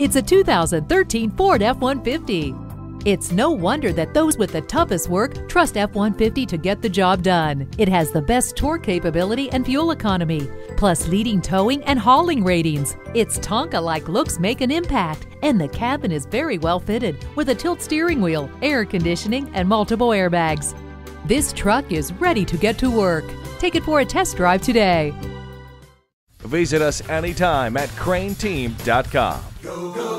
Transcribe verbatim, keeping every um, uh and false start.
It's a two thousand thirteen Ford F one fifty. It's no wonder that those with the toughest work trust F one fifty to get the job done. It has the best torque capability and fuel economy, plus leading towing and hauling ratings. Its Tonka-like looks make an impact, and the cabin is very well fitted with a tilt steering wheel, air conditioning, and multiple airbags. This truck is ready to get to work. Take it for a test drive today. Visit us anytime at crane team dot com. Go, go.